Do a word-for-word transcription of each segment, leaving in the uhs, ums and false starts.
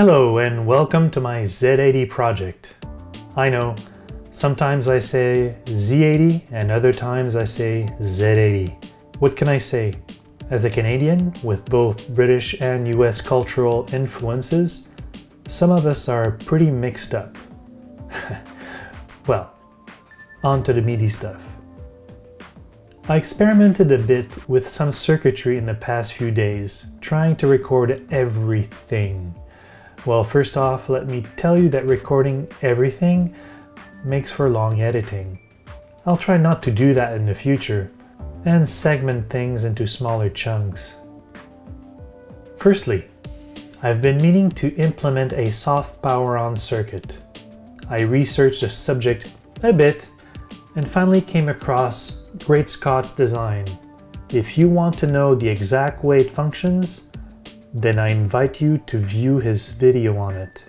Hello and welcome to my Z eighty project. I know, sometimes I say Z eighty and other times I say Z eighty. What can I say? As a Canadian, with both British and U S cultural influences, some of us are pretty mixed up. Well, on to the MIDI stuff. I experimented a bit with some circuitry in the past few days, trying to record everything. Well, first off, let me tell you that recording everything makes for long editing. I'll try not to do that in the future and segment things into smaller chunks. Firstly, I've been meaning to implement a soft power on circuit. I researched the subject a bit and finally came across Great Scott's design. If you want to know the exact way it functions, then I invite you to view his video on it.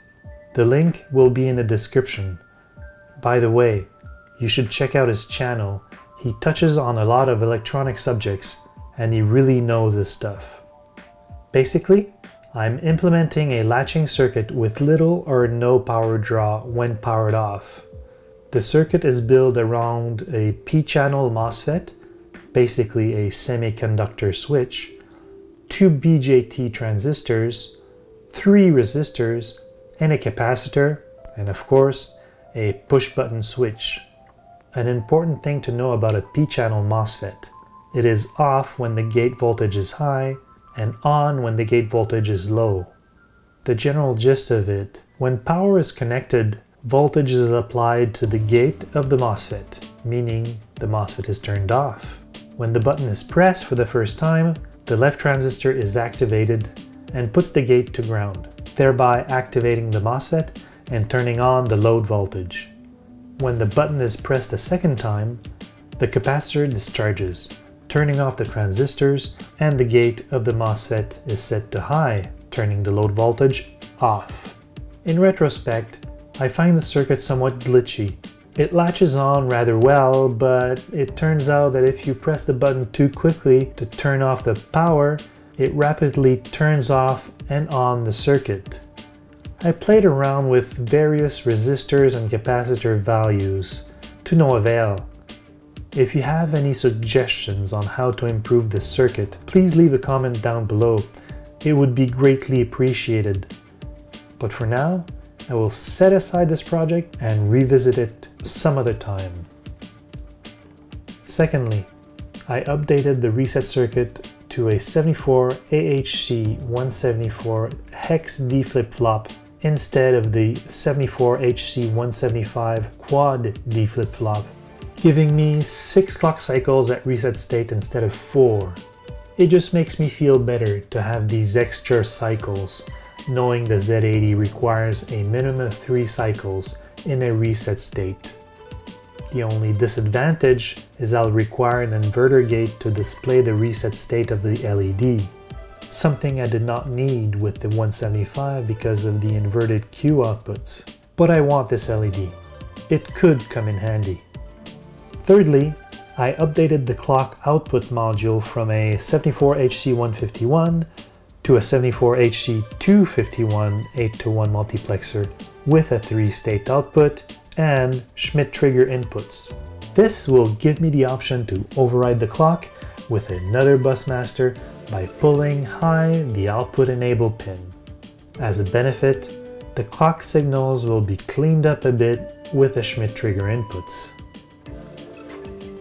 The link will be in the description. By the way, you should check out his channel. He touches on a lot of electronic subjects and he really knows his stuff. Basically, I'm implementing a latching circuit with little or no power draw when powered off. The circuit is built around a P-channel MOSFET, basically a semiconductor switch, two B J T transistors, three resistors, and a capacitor, and of course, a push-button switch. An important thing to know about a P-channel MOSFET: it is off when the gate voltage is high, and on when the gate voltage is low. The general gist of it: when power is connected, voltage is applied to the gate of the MOSFET, meaning the MOSFET is turned off. When the button is pressed for the first time, the left transistor is activated and puts the gate to ground, thereby activating the MOSFET and turning on the load voltage. When the button is pressed a second time, the capacitor discharges, turning off the transistors, and the gate of the MOSFET is set to high, turning the load voltage off. In retrospect, I find the circuit somewhat glitchy. It latches on rather well, but it turns out that if you press the button too quickly to turn off the power, it rapidly turns off and on the circuit. I played around with various resistors and capacitor values, to no avail. If you have any suggestions on how to improve this circuit, please leave a comment down below. It would be greatly appreciated. But for now, I will set aside this project and revisit it some other time. Secondly, I updated the reset circuit to a seventy-four A H C one seventy-four hex D flip-flop instead of the seventy-four H C one seventy-five quad D flip-flop, giving me six clock cycles at reset state instead of four. It just makes me feel better to have these extra cycles, knowing the Z eighty requires a minimum of three cycles in a reset state. The only disadvantage is I'll require an inverter gate to display the reset state of the L E D, something I did not need with the one seventy-five because of the inverted Q outputs. But I want this L E D. It could come in handy. Thirdly, I updated the clock output module from a seventy-four H C one fifty-one to a seventy-four H C two fifty-one eight to one multiplexer with a three-state output and Schmitt trigger inputs. This will give me the option to override the clock with another busmaster by pulling high the output enable pin. As a benefit, the clock signals will be cleaned up a bit with the Schmitt trigger inputs.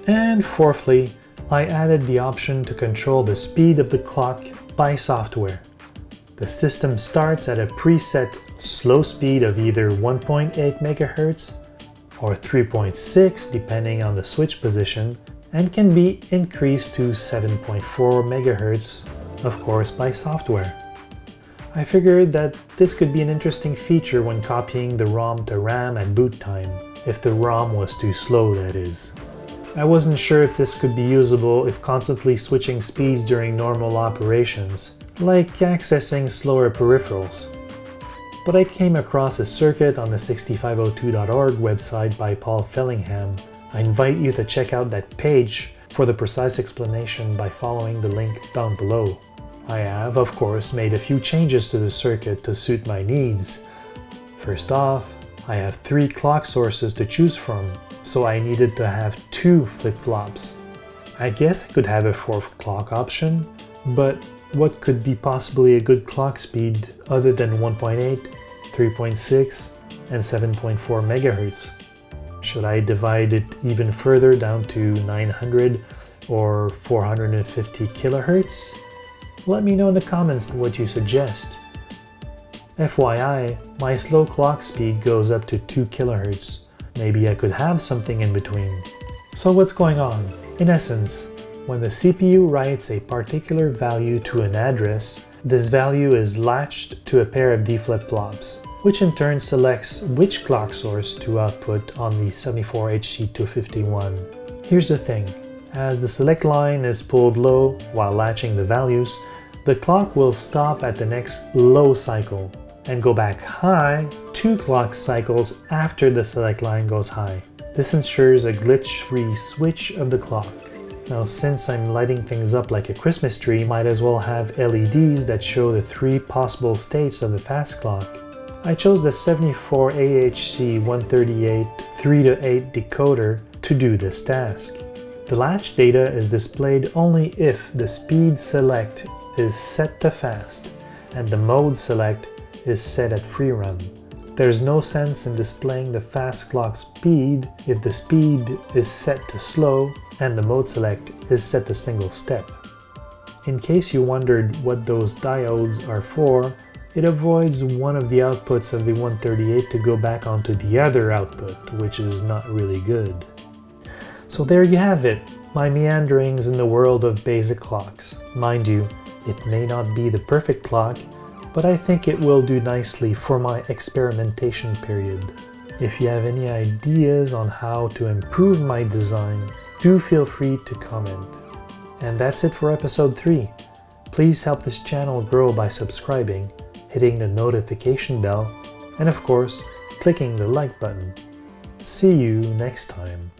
And fourthly, I added the option to control the speed of the clock by software. The system starts at a preset slow speed of either one point eight megahertz or three point six depending on the switch position, and can be increased to seven point four megahertz, of course, by software. I figured that this could be an interesting feature when copying the ROM to RAM at boot time, if the ROM was too slow, that is. I wasn't sure if this could be usable if constantly switching speeds during normal operations, like accessing slower peripherals. But I came across a circuit on the sixty-five oh two dot org website by Paul Fellingham. I invite you to check out that page for the precise explanation by following the link down below. I have, of course, made a few changes to the circuit to suit my needs. First off, I have three clock sources to choose from, so I needed to have two flip-flops. I guess I could have a fourth clock option, but what could be possibly a good clock speed other than one point eight, three point six, and seven point four megahertz? Should I divide it even further down to nine hundred or four hundred fifty kilohertz? Let me know in the comments what you suggest. F Y I, my slow clock speed goes up to two kilohertz. Maybe I could have something in between. So what's going on? In essence, when the C P U writes a particular value to an address, this value is latched to a pair of D flip-flops, which in turn selects which clock source to output on the seventy-four H C two fifty-one. Here's the thing, as the select line is pulled low while latching the values, the clock will stop at the next low cycle and go back high two clock cycles after the select line goes high. This ensures a glitch-free switch of the clock. Now, since I'm lighting things up like a Christmas tree, might as well have L E Ds that show the three possible states of the fast clock. I chose the seventy-four A H C one thirty-eight three to eight decoder to do this task. The latch data is displayed only if the speed select is set to fast and the mode select is set at free run. There's no sense in displaying the fast clock speed if the speed is set to slow and the mode select is set to single step. In case you wondered what those diodes are for, it avoids one of the outputs of the one thirty-eight to go back onto the other output, which is not really good. So there you have it, my meanderings in the world of basic clocks. Mind you, it may not be the perfect clock, but I think it will do nicely for my experimentation period. If you have any ideas on how to improve my design, do feel free to comment. And that's it for episode three. Please help this channel grow by subscribing, hitting the notification bell, and of course, clicking the like button. See you next time.